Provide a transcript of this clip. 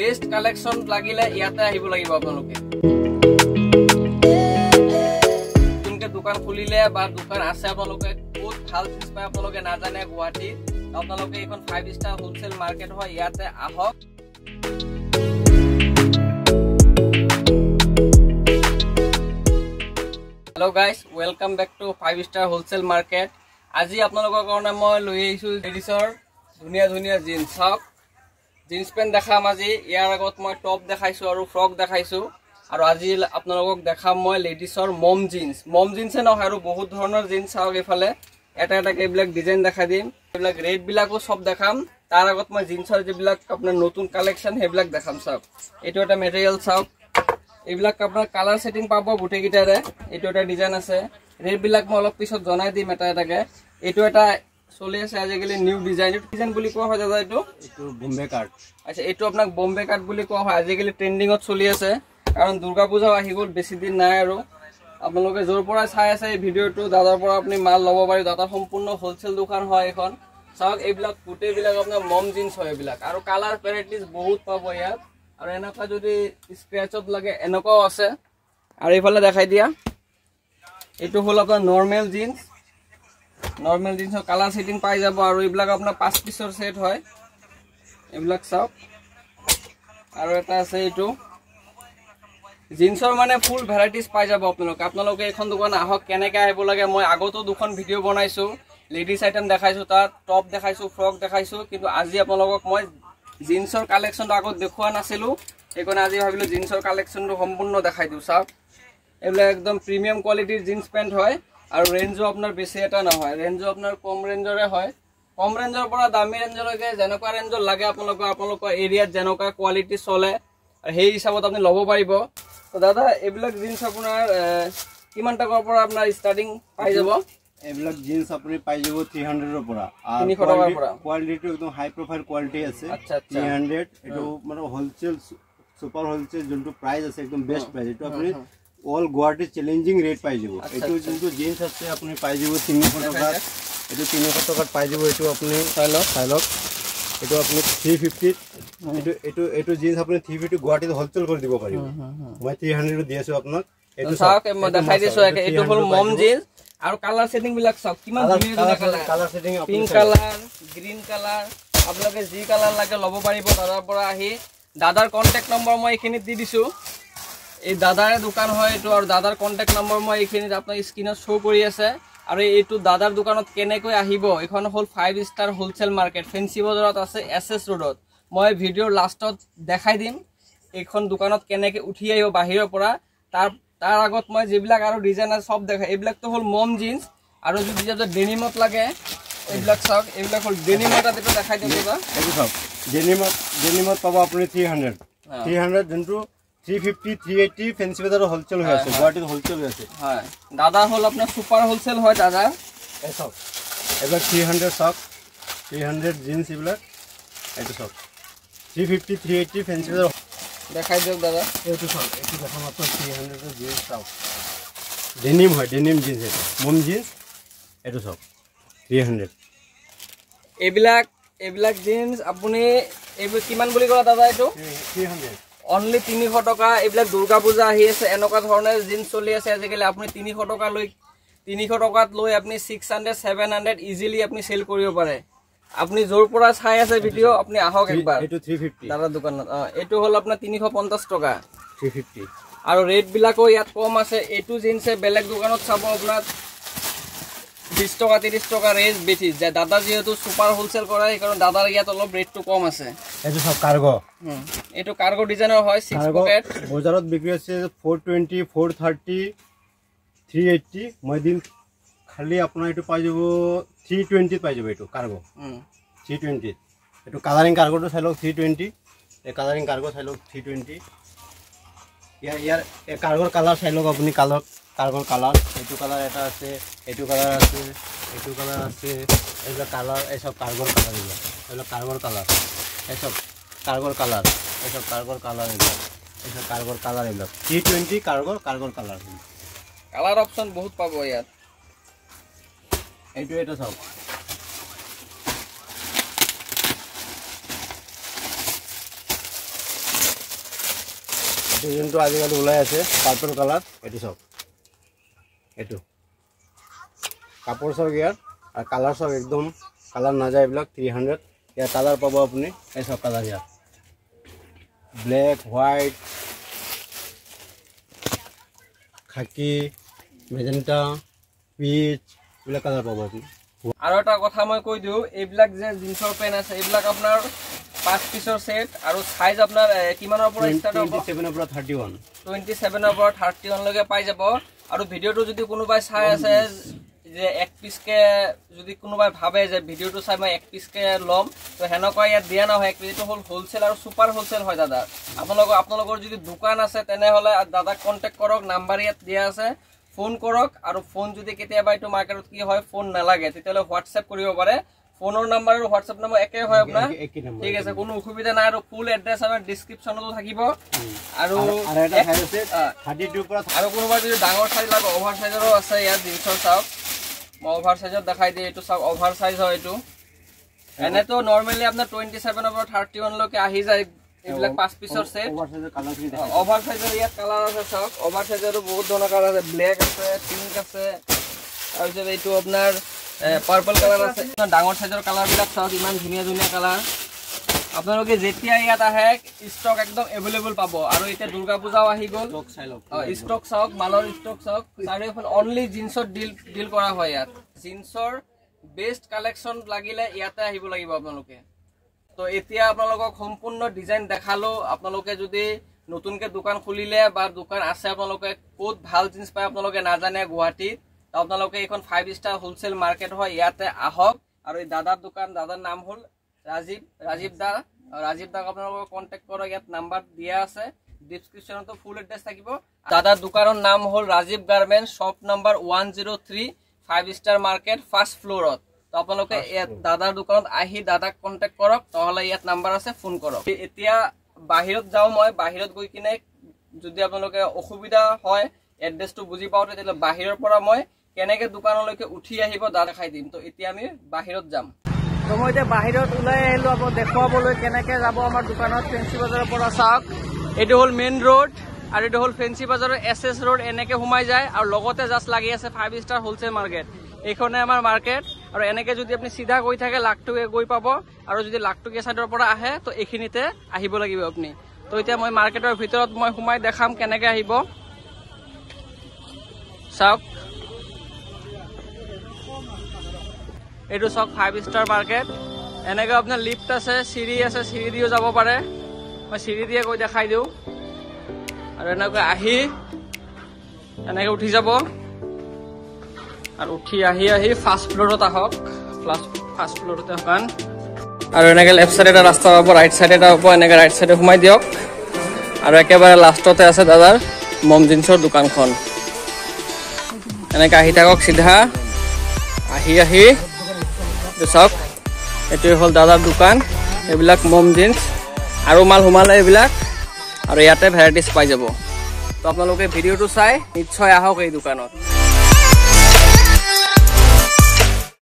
Best collection লাগিলে ইয়াতে আহিব লাগিব আপোনালোকে। যোনকে দোকান খুলিলে বা দোকান আছে আপোনালোকে বহুত ভাল চিজ পায় আপোনালোকে না জানে গুৱাহাটী আপোনালোকে এখন 5 স্টার হোলসেল মার্কেট হয় ইয়াতে আহক। Hello guys welcome back to 5 star wholesale market. आज आपलोगों कारण मैं लैसो लेडिसर धुनिया धुनिया जीन्स हक जीन्स पेन्ट देखाम। आज यार आगत मैं टप देखाइसो और फ्रक देखाइसो और आज आपलोगों देखाम मैं लेडिसर मम जीन्से नहय और बहुत धरनर जीन्स हक एफाले एटा एटा केबिलक डिजाइन देखा दिम एबिलक रेट बिलाको सब देखाम। तार आगत मैं जीन्सर जेबिलक आपन नतुन कलेक्शन हेबिलक देखाम सब। एटो एटा मटेरियल सब एबिलक आपन कलर सेटिंग पाबो गुटे गिटारे। एटो एटा डिजाइन আছে रे बिलक म অলপ পিছত জনাই দিম এটা এটাকে। এটো এটা চলি আছে আজিকালি নিউ ডিজাইন ডিজাইন বুলি কোৱা হয় দাদা। এটো এটো বোম্বে কাট। আচ্ছা এটো আপোনাক বোম্বে কাট বুলি কোৱা হয় আজিকালি ট্ৰেন্ডিংত চলি আছে কাৰণ দুৰ্গা পূজা আহি গল বেছি দিন নাই আৰু আপোনালোকে জোৰ পৰা চাই আছে এই ভিডিওটো। দাদাৰ পৰা আপুনি মাল লব পাৰি দাদা সম্পূৰ্ণ হোলসেল দোকান হয় এখন সব। এইবিলাক ফুটে বিলাক আপোনাৰ মম জিন্স হয় বিলাক আৰু কালাৰ প্যারেটিস বহুত পাব ইয়াত और एनका जो स्क्रैचत लगे एनका आसे। और ये देखा दिया यू हल अपना नर्मेल जीन्सर कलर सेटिंग पाई जा। पाँच पिसर सेट है ये सब और यू जीन्सर मानने फुल भेराइटीज पाई जा। दुकान आहक केनेके लगे मैं आगतो दुखन भिडिओ बनाइसो लेडिज आइटेम देखाइसो तक टप देखाइसो फ्रक देखाइसो कि आज आपलोक मैं जीन्सर कलेक्शन तो आगत देखा नासिलो आज भाविलो जीन्सर कलेक्शन तो सम्पूर्ण देखा दूँ सब। एबिल एकदम प्रिमियम क्वालिटीर जीन्स पेन्ट है और रेन्जो अपना बेसि एटा ना है रेन्जो अपना कम रेन्जरे है कम रेन्जर पर दामी रेन्जरलैके जेनेकुवा रेन्जर लगे आपलोक एरिया जेनेकुवा क्वालिटी चले हेई हिसाबत आपनि लब पारिब। तो दादा एबिलक जीन्स आपनार किमान टकार पर आपनार स्टार्टिंग पाइ जाब? एबिलक जीन्स आपनि पाइ जाब 300 ৰ পৰা आ 300 টকাৰ পৰা কোৱালিটিটো একদম হাই প্ৰোফাইল কোৱালিটি আছে। আচ্ছা 300 এটো মানে হোলসেল সুপাৰ হোলসেল যোনটো প্ৰাইস আছে একদম বেস্ট প্ৰাইস এটো আপনি অল গুৱাহাটী চ্যালেঞ্জিং ৰেট পাই যাব। এটো যোনটো জিন্স আছে আপনি পাই যাব 300 টকা এটো 300 টকাত পাই যাব। এটো আপনি চাইলক এটো আপনি 350 এটো এটো এটো জিন্স আপনি 350 গুৱাহাটী হোলসেল কৰি দিব পাৰিব। মই 300 দি আছো আপোনাক। এটো চাওক মই দেখাই দিছো এটো হল মম জিন্স और कलर सेटिंग बिलक सब किमान धुनिया धुनिया colour colour setting pink colour green colour आपलगे जी कलर लागे लबो पारिबो। दादार पर आही दादार कांटेक्ट नम्बर মই এখিনি দি দিছো। এই দাদাৰ দোকান হয় এটো আৰু দাদাৰ कांटेक्ट नम्बर মই এখিনি আপোনা স্ক্ৰিনত শো কৰি আছে। আৰু এটো দাদাৰ দোকানত কেনেকৈ আহিব এখন হল 5 স্টাৰ হোলসেল মাৰ্কেট ফেন্সি বজাৰত আছে এসএস ৰোডত। মই ভিডিওৰ লাষ্টত দেখাই দিম এখন দোকানত কেনেকৈ উঠি আহিব বাহিৰৰ পৰা। तार आगत मैं जीविक और डिजाइन आज सब देखा ये तो हल मम जीन्स और जो जो डेनिमत लगे ये हल डेनिमत देखा डेनिमत पा 300 जो 350 380 फैंसी बजार होलसेल गुवाहाटी होलसेल दादा हल अपना सुपार होलसेल है दादा। सब ये 300 सब 300 जीन्स ये सब 350 380 फैंसी बजार देखा दियो दादा। ये तो सब एक देखो मात्र 300 का जीन्स सब डेनिम है डेनिम जीन्स है मम जीन्स ये तो सब 300 एबिलक जीन्स आपने एबो किमान बोली कला दादा? ये तो 300 ओनली 300 टका। एबिलक दुर्गा पूजा आही আছে এনেকা ধৰণৰ জিন্স চলি আছে আজিকালি। আপুনি 300 টকা লৈ 300 টকাত লৈ আপুনি 600 700 ইজিলি আপুনি সেল কৰিব পাৰে। अपनी जोर पूरा छाई आसे वीडियो अपनी आहक एक बार। एटू 350 दादा दुकान एटू हल अपना 350 टका 350 और रेट बिलाको यात कम आसे। एटू जिनसे बेलेग दुकानत साबो अपना 20 टका 30 टका रेंज बेचि जे दादा जेहेतु सुपर होलसेल कराय कारण दादार यात অলপ রেট তো কম আছে। এটো সব কার্গো এটো কার্গো ডিজাইনার হয় 6 পকেট বাজারত বিক্রি আছে 420 430 380 মই দিন खाली अपना ये पाई जाब 320 पाई जाब। यू कार्गो 320 यू कलारिंग कार्गो तो चाह 320 कलारिंग कार्गो चाह 320 यार यार कार्गोर कलर चाह लग अपनी कलर कार्गोर कलर यू कलर एट आटू कलर आटू कलर आगे कलर यह सब कार्गोर कलर ये कार्गोर कलर यह सब कार्गोर कलर यह सब कार्गोर कलर यह सब कार्गोर कलर ये 320 कार्गोर कार्गोर कलर कलर अपशन बहुत पा यार। एटू एटा सब ডিজাইনটো আজিকালি ওলাই আছে পার্পল কালার এটো সব এটো কাপড় সব ইয়ার আর কালার সব একদম কালার না যায় ব্লক 300 या কালার পাবো আপনি এই সব কালার ইয়ার black white khaki magenta peach এগুলা কালার পাবো আপনি আর একটা কথা মই কই দিও এই ব্ল্যাক যে জিন্সর প্যান্ট আছে এই ব্ল্যাক আপনার 5 পিসৰ সেট আৰু সাইজ আপোনাৰ কিমানৰ পৰা স্টাৰ্ট হ'ব 27 পৰা 31 27 পৰা 31 লগে পাই যাব আৰু ভিডিওটো যদি কোনোবাই চাই আছে যে এক পিসকে যদি কোনোবাই ভাবে যে ভিডিওটো চাই মই এক পিসকে লম তো হেনকৈ ইয়া দিয়া না হয় একটো হল হোলসেল আৰু সুপাৰ হোলসেল হয় দাদা আপোনালোকৰ যদি দোকান আছে তেনে হলে দাদা কন্টাক্ট কৰক নাম্বাৰ ইয়াত দিয়া আছে ফোন কৰক আৰু ফোন যদি কেতিয়াবা ইটো মাৰ্কেটত কি হয় ফোন নালাগে তেতিয়ালে WhatsApp কৰিব পাৰে फोनर नंबर और व्हाट्सएप नंबर एकै হয় আপনা ঠিক আছে কোনো অসুবিধা নাই আর ফুল এড্রেস আমার ডেসক্রিপশনতো থাকিব আর আর এটা সাইজ আছে 32 পুরা আর কোনোবা যদি ডাঙৰ সাইজ লাগে ওভাৰ সাইজৰো আছে ইয়াৰ জিন্সৰ চাওক ম ওভার সাইজত দেখাই দিয়ে এটো চাওক ওভার সাইজ হয় এটো এনে তো নরমালি আপনা 27 ওভার 31 লকে আহি যায় এগুলা 5 পিসৰ সেট ওভাৰ সাইজৰ কালাৰ কি দেখাই ওভাৰ সাইজৰ ইয়াৰ কালাৰ আছে চাওক ওভাৰ সাইজৰো বহুত ধৰণৰ কালাৰ আছে ব্ল্যাক আছে পিঙ্ক আছে আৰু যে এটো আপোনাৰ पर्पल कलर আছে ডাঙৰ সাইজৰ কালাৰ বিলাক চাওক ইমান ধুনিয়া ধুনিয়া কালাৰ আপোনালোকে যেতিয়া ইয়াত আহে স্টক একদম अवेलेबल পাব আৰু এটা দুৰ্গা পূজাও আহি গল স্টক চাওক মালৰ স্টক চাওক চাৰিওখন অনলি জিন্সৰ ডিল কৰা হয় ইয়াত জিন্সৰ বেস্ট কালেকশন লাগিলে ইয়াতে আহিব লাগিব আপোনালোকে তো এতিয়া আপোনালোকক সম্পূৰ্ণ ডিজাইন দেখালো আপোনালোকে যদি নতুনকে দোকান খুলিলে বা দোকান আছে আপোনালোকে বহুত ভাল জিন্স পায় আপোনালোকে না জানে গুৱাহাটী तो अपना एक 5 स्टार होलसेल मार्केट है इते आहक और दादार दुकान दादार नाम हल राजीव दा अपना कन्टेक्ट कर इतना नम्बर दिया डिस्क्रिप्शन तो फुल एड्रेस थको दादार दुकान नाम हल Rajiv garment shop number 103 5 star market 1st floor तो अपना दादार दुकान दादाक कन्टेक्ट करक तक नम्बर आसे फोन करक इतना बाहर जाओ मैं बाहर गई किने जो अपने असुविधा है एड्रेस तो बुझी पाते बाहर मैं केनेके दुकानলৈকে উঠি আহিব দা দেখাই দিম তো এতিয়া আমি বাহিৰত যাম তো মই এটা বাহিৰত উলাই আহিলো আপো দেখাবলৈ কেনেকে যাব আমাৰ দোকানত ফেন্সি বাজাৰৰ পৰা চাওক এটো হল মেইন ৰোড আৰু এটো হল ফেন্সি বাজাৰৰ SS ৰোড এনেকে হুমাই যায় আৰু লগতে জাস্ট লাগি আছে 5 স্টাৰ হোলসেল মাৰ্কেট এইখনে আমাৰ মাৰ্কেট আৰু এনেকে যদি আপুনি সিধা গৈ থাকে লাকটুকে গৈ পাব আৰু যদি লাকটুকে সাইডৰ পৰা আহে তো এইখিনিতে আহিব লাগিব আপুনি তো এতিয়া মই মাৰ্কেটৰ ভিতৰত মই হুমাই দেখাম কেনেকে আহিব চাওক एटो सब 5 स्टार मार्केट एने अपना लिफ्ट आसे सीढ़ी दिए जाब पारे मैं सीढ़ी दिए गई देखा दूँ और एने उठी जा उठी आही 1st फ्लोर आहक फर्स्ट फ्लोर हकान और एने लेफ्ट साइड रास्ता पा राइट साइड एने राइट साइड सोमाय दियक और एक बारे लास्टते आसे दादार मम जिन्सर दुकान एने सीधा सब ये हल दादार दुकान ये मम जीन्स और माल सोमाले और इते भेराइटिज पाई जा तो अपना भिडिओ चाय निश्चय आहक दुकान।